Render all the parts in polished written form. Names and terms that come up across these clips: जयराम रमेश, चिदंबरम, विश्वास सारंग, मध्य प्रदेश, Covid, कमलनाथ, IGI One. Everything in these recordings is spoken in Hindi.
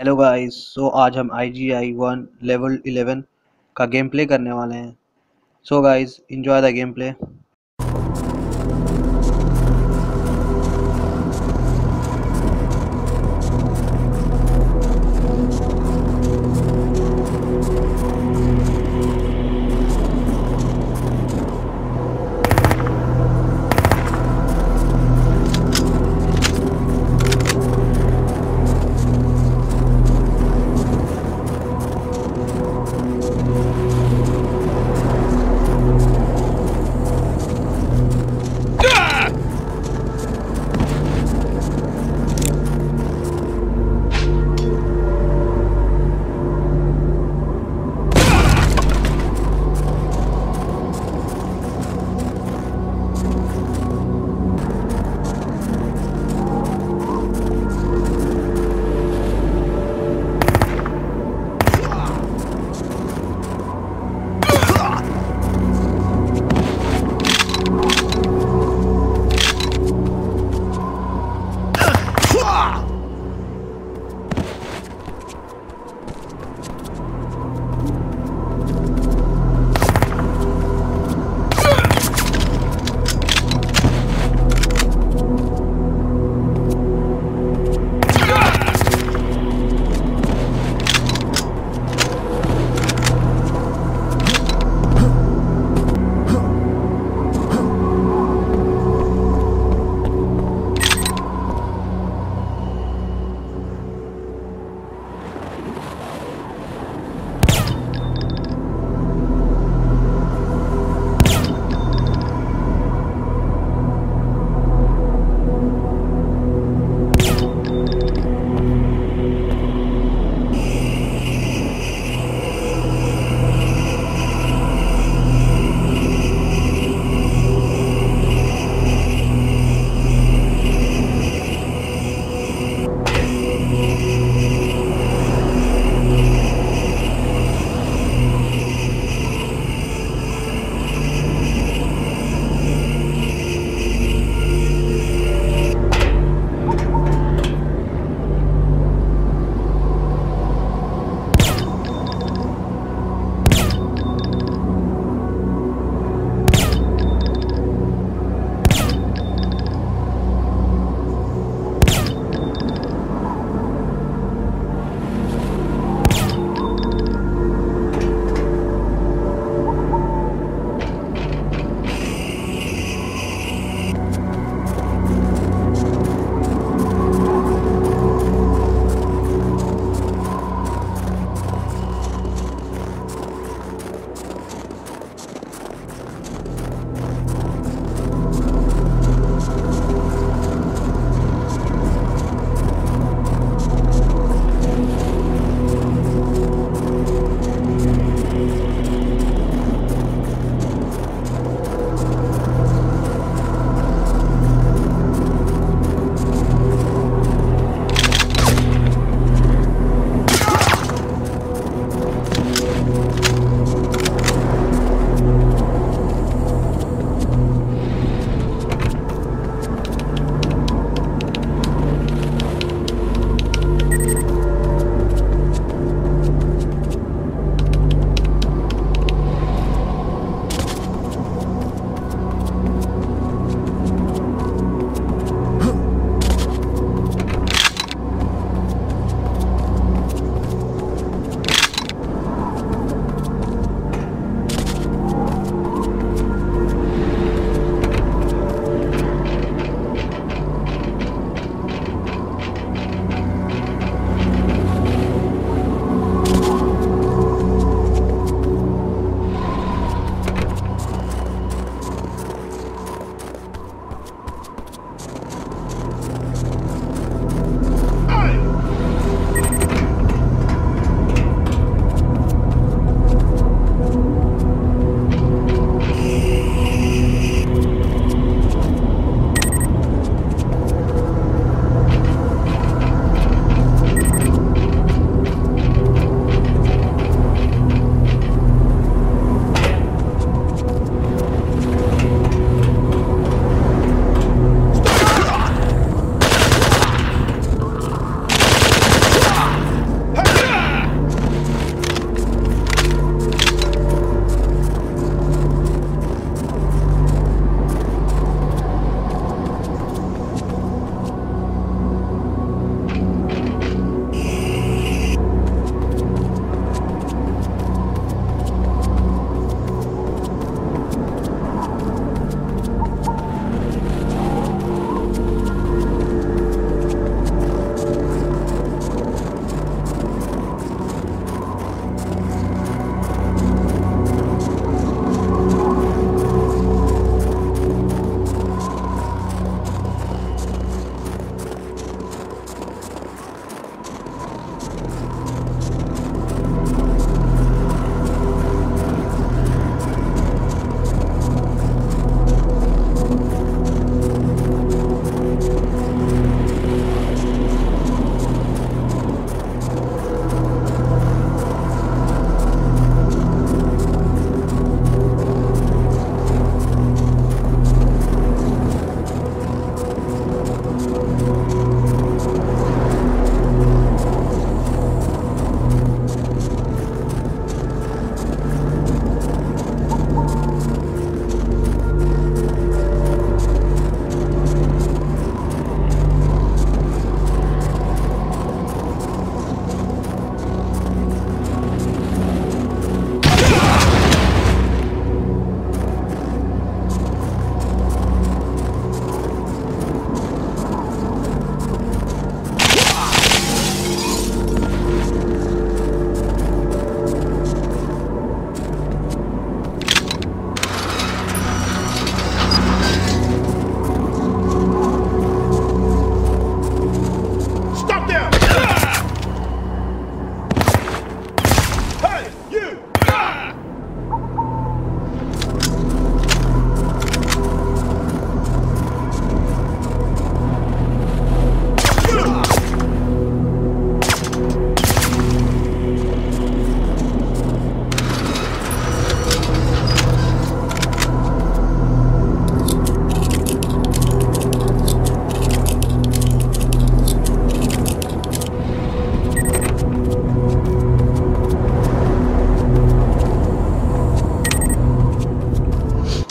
हेलो गाइस, सो आज हम IGI 1 लेवल 11 का गेम प्ले करने वाले हैं। So guys, enjoy the game play.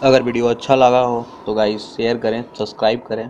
अगर वीडियो अच्छा लगा हो तो गाइस शेयर करें, सब्सक्राइब करें।